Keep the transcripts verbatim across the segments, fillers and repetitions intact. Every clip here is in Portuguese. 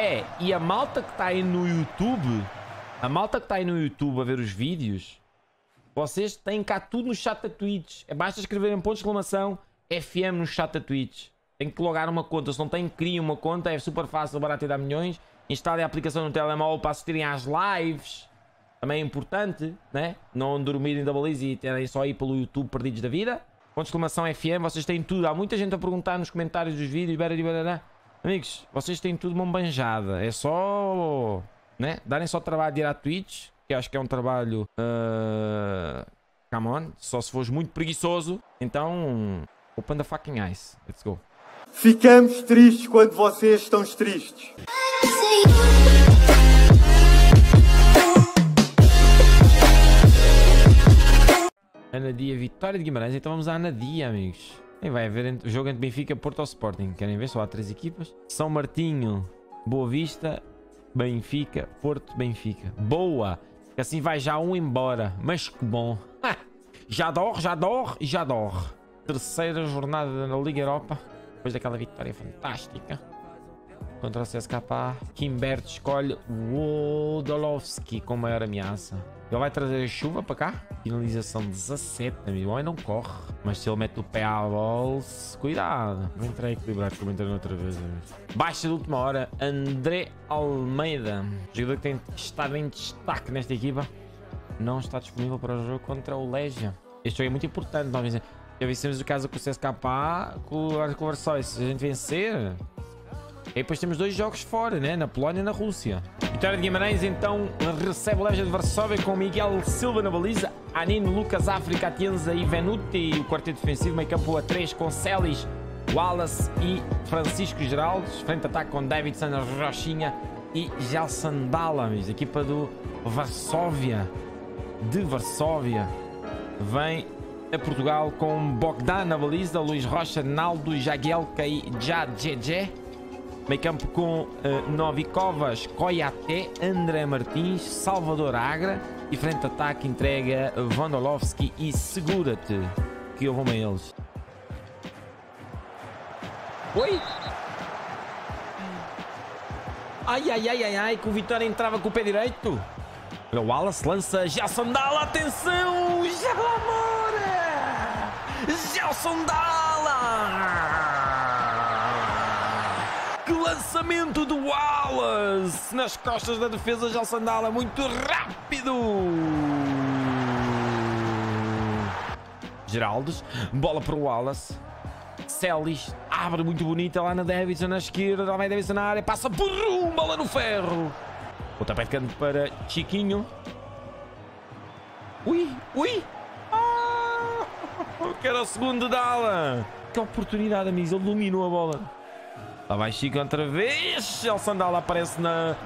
É, e a malta que está aí no YouTube, a malta que está aí no YouTube a ver os vídeos, vocês têm cá tudo no chat da Twitch. É, basta escreverem ponto de exclamação F M no chat da Twitch. Tem que logar uma conta. Se não tem, criem uma conta. É super fácil, barato e dá milhões. Instalem a aplicação no telemóvel para assistirem às lives. Também é importante, né? Não dormirem da baliza e terem só ir pelo YouTube perdidos da vida. Ponto de exclamação F M. Vocês têm tudo. Há muita gente a perguntar nos comentários dos vídeos. Bará, bará. Amigos, vocês têm tudo uma banjada. É só... né? Darem só trabalho de ir à Twitch. Que acho que é um trabalho... Uh... Come on. Só se fores muito preguiçoso. Então... Open the fucking eyes. Let's go. Ficamos tristes quando vocês estão tristes. Anadia, Vitória de Guimarães. Então vamos à Anadia, amigos. E vai haver o jogo entre Benfica, Porto ou Sporting. Querem ver? Só há três equipas. São Martinho, Boa Vista, Benfica, Porto, Benfica. Boa! Assim vai já um embora. Mas que bom. Ah, já dorre, já dorre e já dorre. Terceira jornada na Liga Europa. Depois daquela vitória fantástica contra o C S K A, Kimbert escolhe Wodolowski como maior ameaça. Ele vai trazer a chuva para cá. Finalização dezassete, amigo. O homem não corre. Mas se ele mete o pé à bolsa, cuidado. Vou entrar equilibrado como entrei outra vez. Amigo. Baixa de última hora, André Almeida. Jogador que tem estado em destaque nesta equipa. Não está disponível para o jogo contra o Legia. Este jogo é muito importante, não é? Já vencemos o caso com o C S K A, com o Varsóvia. Se a gente vencer... E depois temos dois jogos fora, né? Na Polónia e na Rússia. Vitória de Guimarães, então, recebe o Legia de Varsóvia com Miguel Silva na baliza. Anino, Lucas, África, Atienza e Venuti. O quarteto defensivo, meio campo a três com Celis, Wallace e Francisco Geraldo. Frente ataque com Davidson, Rochinha e Gelson Dala. A equipa do Varsóvia. De Varsóvia. Vem... a Portugal com Bogdan na baliza, Luís Rocha, Naldo, Jaguelka e Jaguelka. Meio campo com uh, Novikovas, Coiaté, André Martins, Salvador Agra. E frente de ataque entrega Wodolowski e segura-te que eu vou a eles. Oi! Ai, ai, ai, ai, ai, que o Vitória entrava com o pé direito. O Wallace lança Gelson Dala, atenção! Já amora! Gelson Dala! Que lançamento do Wallace! Nas costas da defesa, Gelson Dala, muito rápido! Geraldes, bola para o Wallace. Celis, abre muito bonita lá na Davidson, na esquerda, lá vai Davidson na área, passa por um, bola no ferro! Outra pé de canto para Chiquinho. Ui, ui. Ah, que era o segundo Dala. Que oportunidade, amigos. Ele dominou a bola. Lá vai Chico outra vez. Gelson Dala aparece na...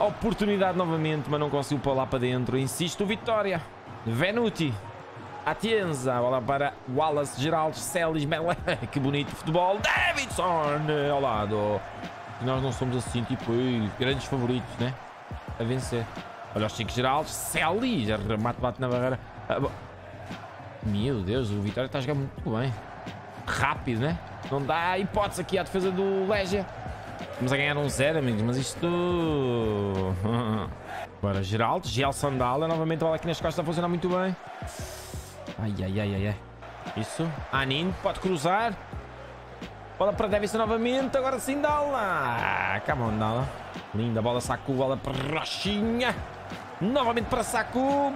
oportunidade novamente, mas não conseguiu pôr lá para dentro. Insisto, Vitória. Venuti. Atienza. Bola para Wallace, Geraldo, Celis, Melé. Que bonito futebol. Davidson ao lado. Nós não somos assim, tipo, grandes favoritos, né? A vencer. Olha os cinco Geraldes, Celis, remate, bate na barreira. Ah, meu Deus, o Vitória está a jogar muito bem. Rápido, né? Não dá hipótese aqui à defesa do Legia. Estamos a ganhar um zero, amigos, mas isto... Agora Geraldes, Gelson Dala, novamente olha aqui nas costas, está a funcionar muito bem. Ai, ai, ai, ai, ai. Isso. Anino, pode cruzar. Bola para Davidson novamente, agora sim Dala. Come on, Dala. Linda bola, Sacu, bola para Rochinha. Novamente para Sacu.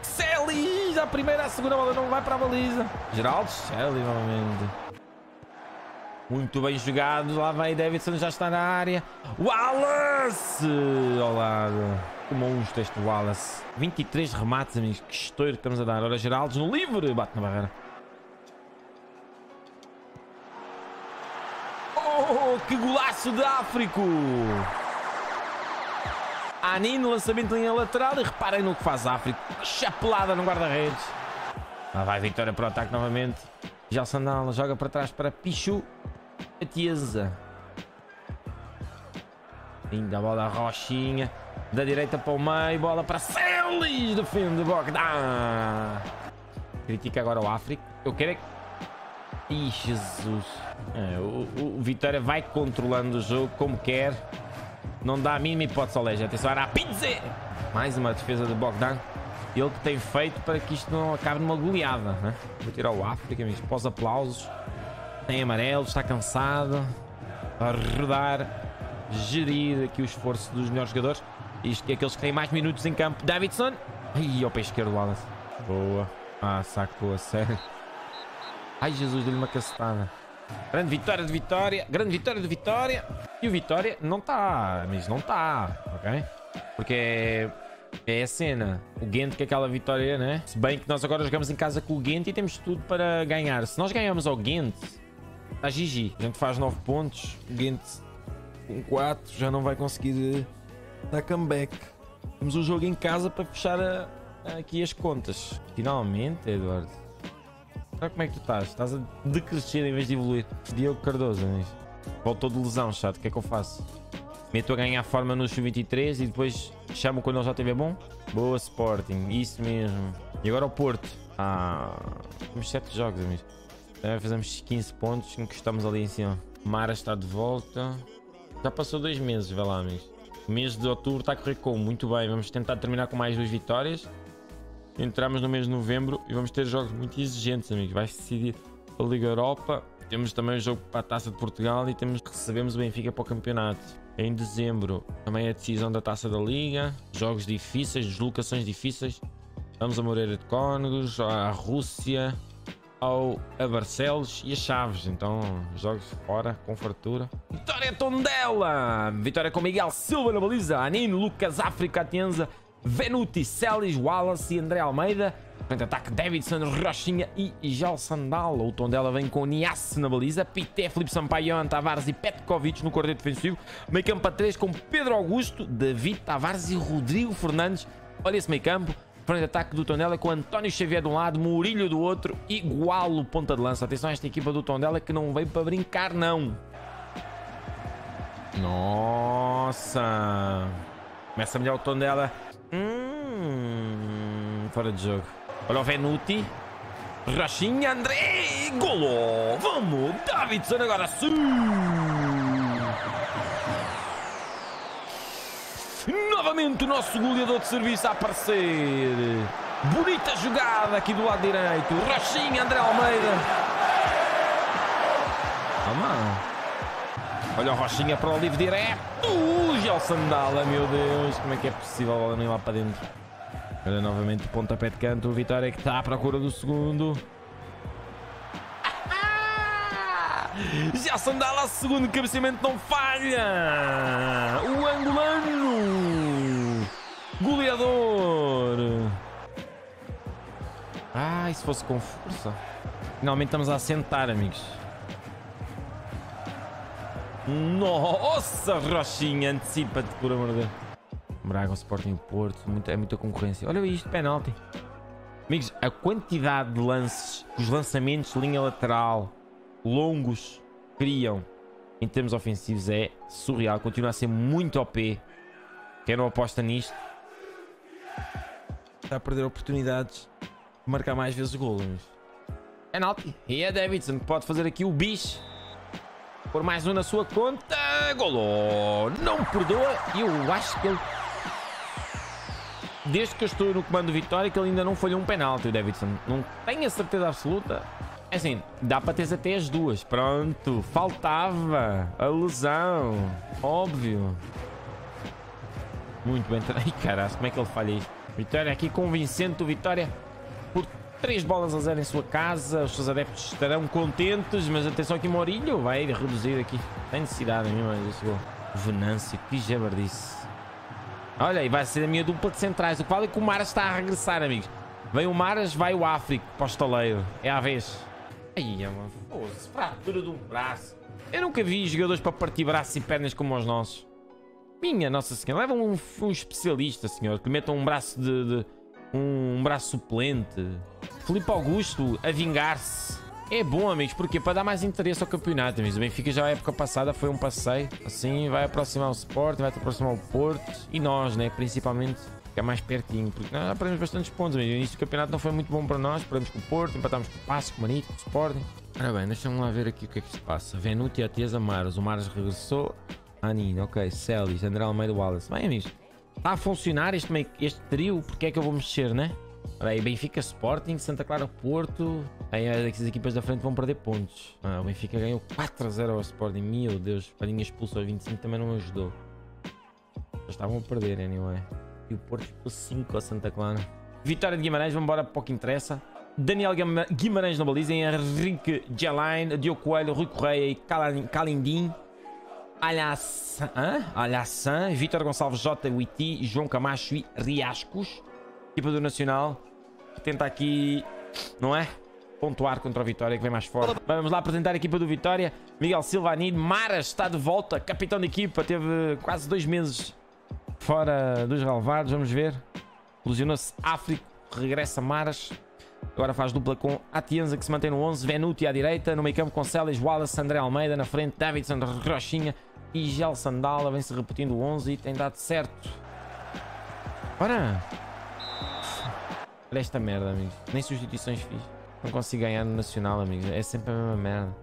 Celis, a primeira, a segunda bola não vai para a baliza. Geraldo, Celis novamente. Muito bem jogado, lá vai Davidson, já está na área. Wallace! Ao lado. Que monstro este Wallace. vinte e três remates, amigos, que estouro que estamos a dar. Olha Geraldo no livre, bate na barreira. Oh, que golaço de Áfrico! Anino, lançamento em lateral e reparem no que faz Áfrico. Chapelada no guarda-redes. Lá vai Vitória para o ataque novamente. Gelson Dala joga para trás para Pichu. Atienza. Linda bola a Rochinha. Da direita para o meio. Bola para Celis. Defende Bogdan. Critica agora o Áfrico. Eu quero é que... Ih, Jesus. É, o, o Vitória vai controlando o jogo como quer. Não dá a mínima hipótese ao Legia. Atenção, era a Pizze. Mais uma defesa de Bogdan. Ele que tem feito para que isto não acabe numa goleada, né? Vou tirar o África, mas pós aplausos. Tem amarelo, está cansado. A rodar, gerir aqui o esforço dos melhores jogadores. Isto é aqueles que têm mais minutos em campo. Davidson. Ai, ao pé esquerdo, Wallace. Boa. Ah, sacou a sério. Ai, Jesus, deu-lhe uma cacetada. Grande vitória de Vitória. Grande vitória de Vitória. E o Vitória não está, mas não está, ok? Porque é... é a cena, o Gent que é aquela vitória, né? Se bem que nós agora jogamos em casa com o Gent e temos tudo para ganhar. Se nós ganharmos ao Gent, a G G. A gente faz nove pontos, o Gent com quatro já não vai conseguir dar comeback. Temos um jogo em casa para fechar a, a, aqui as contas. Finalmente, Eduardo. Olha como é que tu estás? Estás a decrescer em vez de evoluir. Diogo Cardoso, né? Voltou de lesão, chato. O que é que eu faço? Meto a ganhar forma no sub vinte e três e depois chamo quando ele já estiver bom. Boa, Sporting. Isso mesmo. E agora o Porto. Ah, temos sete jogos, amigos. É, fazemos quinze pontos, encostamos ali em cima. Maras está de volta. Já passou dois meses, vai lá, amigos. O mês de outubro está a correr como? Muito bem. Vamos tentar terminar com mais duas vitórias. Entramos no mês de novembro e vamos ter jogos muito exigentes, amigos. Vai-se decidir a Liga Europa. Temos também o jogo para a Taça de Portugal e temos, recebemos o Benfica para o campeonato. Em dezembro, também a decisão da Taça da Liga. Jogos difíceis, deslocações difíceis. Vamos a Moreira de Cónegos, à Rússia, ao, a Barcelos e a Chaves. Então, jogos fora, com fartura. Vitória Tondela! Vitória com Miguel Silva na baliza. Anino, Lucas, África, Atienza, Venuti, Celis, Wallace e André Almeida. Frente ataque, Davidson, Rochinha e Gelson Dala. O Tondela vem com Niasse na baliza. Pité, Felipe Sampaio, Tavares e Petkovic no quarteto defensivo. Meio campo a três com Pedro Augusto, David Tavares e Rodrigo Fernandes. Olha esse meio campo. Frente ataque do Tondela com António Xavier de um lado, Mourinho do outro e Gualo, ponta de lança. Atenção a esta equipa do Tondela que não veio para brincar, não. Nossa. Começa melhor o Tondela. Hum, fora de jogo. Olha o Venuti. Rochinha, André. Golo. Vamos. Davidson agora. Sim. Novamente o nosso goleador de serviço a aparecer. Bonita jogada aqui do lado direito. Rochinha, André Almeida. Oh, olha o Rochinha para o livre direto. Uh, Gelson Dala. Meu Deus. Como é que é possível? Olha nem lá para dentro. Olha novamente o pontapé de canto, o Vitória que está à procura do segundo. Ah, Gelson Dala, segundo cabeceamento não falha. O angolano, goleador. Ah, e se fosse com força. Finalmente estamos a assentar, amigos. Nossa, Rochinha, antecipa-te, por amor de Deus. Braga, o Sporting, o Porto, muita, é muita concorrência. Olha isto, penalti. Amigos, a quantidade de lances, os lançamentos de linha lateral, longos, criam, em termos ofensivos, é surreal. Continua a ser muito O P. Quem não aposta nisto está a perder oportunidades de marcar mais vezes golos. Penalti. E é Davidson que pode fazer aqui o bicho. Por mais um na sua conta. Golo. Não perdoa. E eu acho que ele... Desde que eu estou no comando do Vitória, que ele ainda não falhou um penalti, o Davidson. Não tenho a certeza absoluta. É assim, dá para ter até as duas. Pronto, faltava a lesão. Óbvio. Muito bem. Ai, caralho, como é que ele falha isto? Vitória aqui convincente, o Vitória por três bolas a zero em sua casa. Os seus adeptos estarão contentes, mas atenção aqui, Mourinho vai reduzir aqui. Tem necessidade, minha mãe, esse gol. Venâncio, que jabardice. Olha, e vai ser a minha dupla de centrais. O que vale é que o Maras está a regressar, amigos. Vem o Maras, vai o África, postaleiro. É à vez. Ai, mano, foda-se, fratura de um braço. Eu nunca vi jogadores para partir braços e pernas como os nossos. Minha Nossa Senhora, leva um, um especialista, senhor, que meta um braço de... de um, um braço suplente. Felipe Augusto a vingar-se. É bom, amigos, porque para dar mais interesse ao campeonato, amigos. O Benfica já na época passada foi um passeio. Assim vai aproximar o Sporting, vai aproximar o Porto e nós, né? Principalmente ficar mais pertinho, porque nós já perdemos bastantes pontos, amigos. O início do campeonato não foi muito bom para nós. Perdemos com o Porto, empatámos com o Passo, com o Manito, com o Sporting. Ora bem, deixa-me lá ver aqui o que é que se passa. Venuti, Atienza, Maras. O Maras regressou. Anino, ok. Celis, André Almeida, Wallace. Bem, amigos, está a funcionar este, meio, este trio. Porque é que eu vou mexer, né? Olha aí, Benfica, Sporting, Santa Clara, Porto. Aí as equipas da frente vão perder pontos. Ah, o Benfica ganhou quatro a zero ao Sporting. Meu Deus, Palhinha expulso aos vinte e cinco também não ajudou. Já estavam a perder, anyway. E o Porto expulsou cinco ao Santa Clara. Vitória de Guimarães, vamos embora, pouco interessa. Daniel Guimarães na baliza, Henrique Gelain, Diogo Coelho, Rui Correia e Calindim, Alhassan, Alhassan, Vítor Gonçalves, Jota, Witi, João Camacho e Riascos. Equipa do Nacional, tenta aqui, não é? Pontuar contra a Vitória, que vem mais forte. Vamos lá apresentar a equipa do Vitória. Miguel Silva, Anid, Maras está de volta, capitão da equipa, teve quase dois meses fora dos relevados, vamos ver. Ilusionou-se África, regressa Maras. Agora faz dupla com Atienza, que se mantém no onze. Venuti à direita. No meio campo com Celis, Wallace, André Almeida. Na frente, Davidson, Rochinha e Gelson Dala. Vem-se repetindo o onze e tem dado certo. Ora! Olha esta merda, amigos. Nem substituições fiz. Não consigo ganhar no Nacional, amigos. É sempre a mesma merda.